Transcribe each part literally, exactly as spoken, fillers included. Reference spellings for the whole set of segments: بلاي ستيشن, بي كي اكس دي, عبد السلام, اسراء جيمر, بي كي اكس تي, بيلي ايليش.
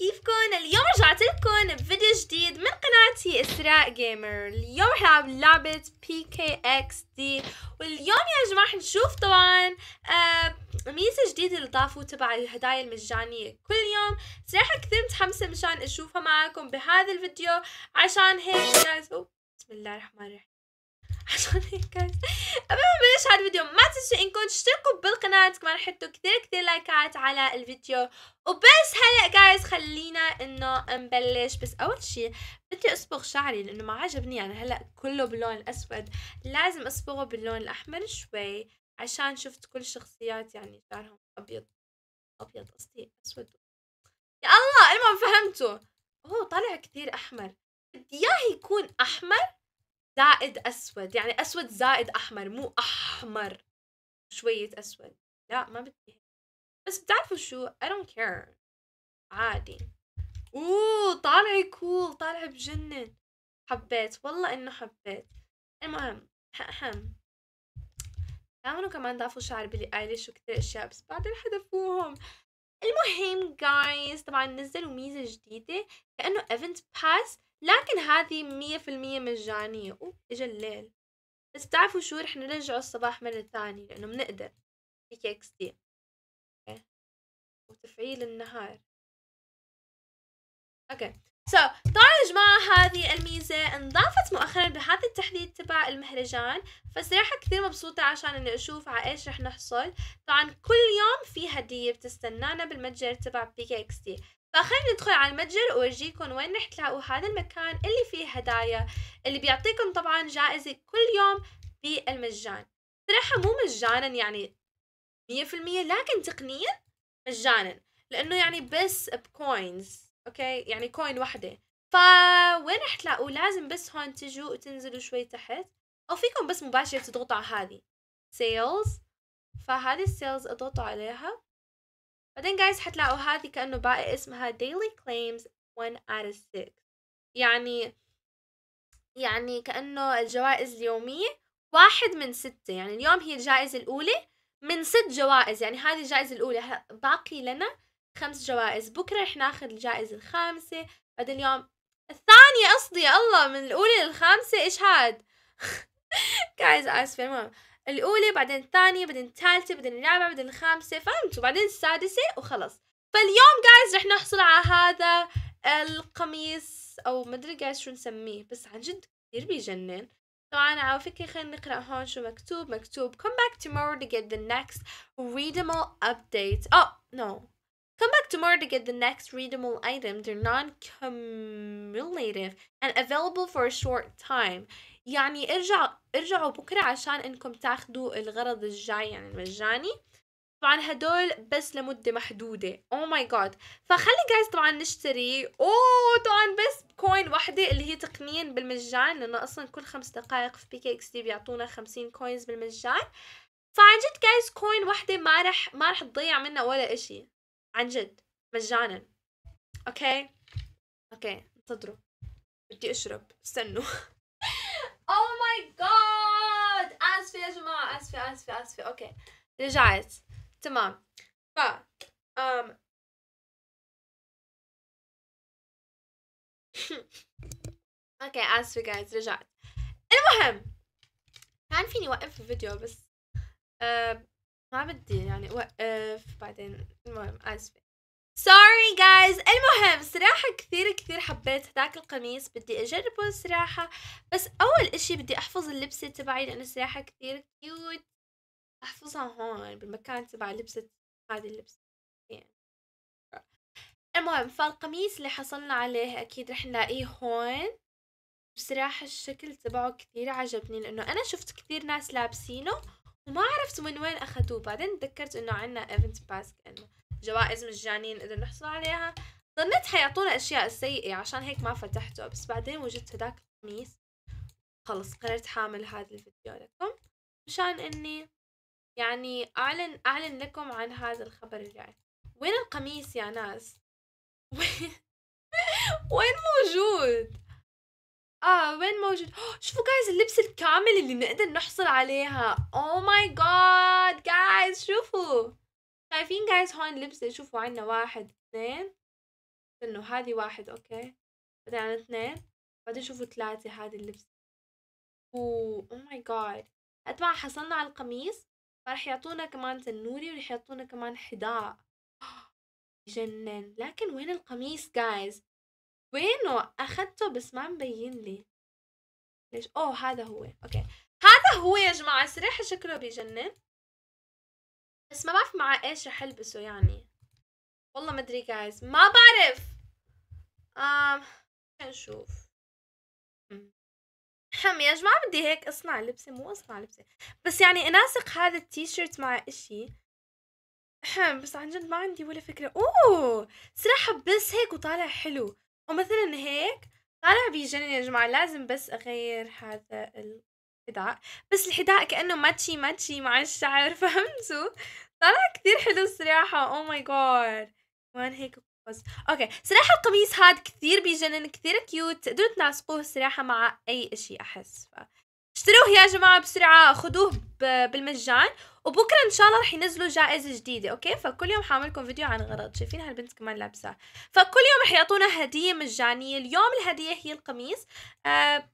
كيفكن؟ اليوم رجعت لكم بفيديو جديد من قناتي اسراء جيمر. اليوم رح نلعب لعبة بي كي اكس دي، واليوم يا جماعة حنشوف طبعا آه ميزة جديدة اللي ضافوا تبع الهدايا المجانية كل يوم. صراحة كثير متحمسة مشان اشوفها معكم بهذا الفيديو، عشان هيك جايز أوه. بسم الله الرحمن الرحيم. عشان هيك قبل ما نبلش هذا الفيديو ما تنسوا انكم تشتركوا بالقناة، كمان حطوا كثير كثير لايكات على الفيديو. وبس هلا جايز خلينا انه نبلش. بس اول شيء بدي اصبغ شعري لانه ما عجبني انا يعني هلا كله باللون الاسود، لازم اصبغه باللون الاحمر شوي، عشان شفت كل الشخصيات يعني شعرهم ابيض ابيض قصدي اسود. يا الله المهم فهمتوا. هو طالع كثير احمر، بدي اياه يكون احمر زائد اسود، يعني اسود زائد احمر، مو احمر شوية اسود، لا ما بدي. بس بتعرفوا شو I don't care عادي. اوه طالع كول، طالع بجنن، حبيت والله انه حبيت. المهم اهم كانوا كمان ضافوا شعر بيلي ايليش وكثير اشياء بس بعدين حذفوهم. المهم جايز طبعا نزلوا ميزة جديدة كأنه ايفنت باس، لكن هذه مية في المية مجانية. أوه إجا الليل. بس بتعرفوا شو رح نرجعه الصباح مرة ثانية لأنه بنقدر بي كي اكس تي okay. وتفعيل النهار اوكي okay. سو so, طبعا يا جماعة هذه الميزة انضافت مؤخرا بهذا التحديث تبع المهرجان، فصراحة كثير مبسوطة عشان اني اشوف على ايش رح نحصل. طبعا كل يوم في هدية بتستنانا بالمتجر تبع بي كي اكس تي، فخلينا ندخل على المتجر وورجيكم وين رح تلاقوا هذا المكان اللي فيه هدايا، اللي بيعطيكم طبعا جائزة كل يوم بالمجان. صراحة مو مجانا يعني مية في المية، لكن تقنيا مجانا لأنه يعني بس بكوينز اوكي، يعني كوين واحدة. فوين رح تلاقوا؟ لازم بس هون تجوا وتنزلوا شوي تحت، أو فيكم بس مباشرة تضغطوا على هذه سيلز، فهذه السيلز اضغطوا عليها. بعدين جايز حتلاقوا هذه كأنه باقي اسمها daily claims one out of six، يعني يعني كأنه الجوائز اليومية واحد من ستة، يعني اليوم هي الجائزة الأولى من ست جوائز، يعني هذه الجائزة الأولى، باقي لنا خمس جوائز. بكرة رح ناخذ الجائزة الخامسة، بعد اليوم الثانية قصدي، يا الله من الأولى للخامسة إيش هاد جايز آسفة. المهم الأولى بعدين الثانية بعدين الثالثة بعدين الرابعة بعدين الخامسة فهمتوا، بعدين السادسة وخلص. فاليوم جايز رح نحصل على هذا القميص أو مدري جايز شو نسميه، بس عن جد كثير بيجنن. طبعا على فكرة خلينا نقرأ هون شو مكتوب. مكتوب come back tomorrow to get the next readable update. Oh no come back tomorrow to get the next readable item. They're non-cumulative and available for a short time. يعني ارجع ارجعوا بكرة عشان انكم تاخدوا الغرض الجاي يعني المجاني. طبعا هدول بس لمدة محدودة. اوه ماي جاد. فخلي جايز طبعا نشتري. اوه طبعا بس كوين واحدة اللي هي تقنيا بالمجان، لانه اصلا كل خمس دقائق في بي كي اكس دي بيعطونا خمسين كوينز بالمجان. فعن جد جايز كوين واحدة ما رح ما رح تضيع منا ولا اشي، عن جد مجانا. اوكي اوكي انتظروا بدي اشرب استنوا. اوه ماي جاد اسفة يا جماعة، اسفة اسفة اسفة. اوكي رجعت تمام. ف ام اوكي اسفة جايز رجعت. المهم كان فيني وقف الفيديو بس أه... ما بدي يعني وقف بعدين. المهم اسفة سوري جايز. المهم صراحة كثير كثير حبيت هداك القميص، بدي اجربه صراحة. بس اول اشي بدي احفظ اللبسة تبعي لانه صراحة كثير كيوت، احفظها هون بالمكان تبع لبسة هذه اللبسة. المهم فالقميص اللي حصلنا عليه اكيد رح نلاقيه هون. بصراحة الشكل تبعه كثير عجبني لانه انا شفت كثير ناس لابسينه وما عرفت من وين اخذوه، بعدين تذكرت انه عنا ايفنت باس كأنه جوائز مجانية نقدر نحصل عليها. ظنيت حيعطونا اشياء سيئة عشان هيك ما فتحته، بس بعدين وجدت هداك القميص خلص قررت حامل هذا الفيديو لكم مشان اني يعني اعلن اعلن لكم عن هذا الخبر الجاي. وين القميص يا ناس؟ وين وين موجود؟ اه وين موجود؟ شوفوا جايز اللبسة الكامل اللي نقدر نحصل عليها. اوه ماي جاد جايز شوفوا، شايفين جايز هون لبسة؟ شوفوا عنا واحد اثنين انه هذه واحد اوكي، بعدين على اثنين، بعدين شوفوا ثلاثة هذه اللبسة. اوه ماي جاد، قد ما حصلنا على القميص فرح يعطونا كمان تنوري ورح يعطونا كمان حذاء. يجنن، لكن وين القميص جايز؟ وينه؟ اخدته بس ما مبين لي ليش. اوه هذا هو، اوكي هذا هو يا جماعة. صراحة شكله بيجنن بس ما بعرف مع ايش رح البسه يعني، والله ما ادري جايز، ما بعرف. امم نشوف. حم يا جماعة بدي هيك اصنع لبسة، مو اصنع لبسة بس يعني اناسق هذا التيشيرت مع اشي. حم بس عن جد ما عندي ولا فكرة. اوه صراحة بس هيك وطالع حلو، ومثلا هيك طالع بيجنن يا جماعة. لازم بس اغير هذا الحذاء، بس الحذاء كأنه ماتشي ماتشي مع الشعر، فهمتوا؟ طلع كثير حلو الصراحة. او ماي جاد وين هيك قفز. اوكي صراحة القميص هاد كثير بيجنن، كثير كيوت، تقدروا تناسقوه الصراحة مع اي اشي احس. اشتروه يا جماعة بسرعة، خدوه بالمجان، وبكرة ان شاء الله رح ينزلوا جائزة جديدة اوكي. فكل يوم حاعملكم فيديو عن غرض، شايفين هالبنت كمان لابسة، فكل يوم رح يعطونا هدية مجانية. اليوم الهدية هي القميص. آه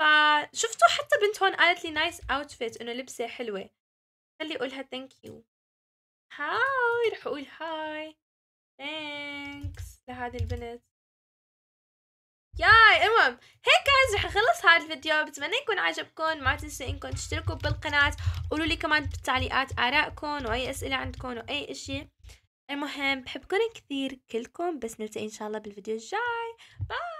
فشفتوا حتى بنت هون قالت لي نايس اوتفيت، انه لبسة حلوة. خلي اقولها ثانك يو، هاي رح اقول هاي ثانكس لهذه البنت. ياي المهم هيك جايز رح اخلص هذا الفيديو، بتمنى يكون عجبكم. ما تنسوا انكم تشتركوا بالقناة، قولوا لي كمان بالتعليقات ارائكم واي اسئلة عندكم واي اشي. المهم بحبكم كثير كلكم، بس نلتقي ان شاء الله بالفيديو الجاي. باي.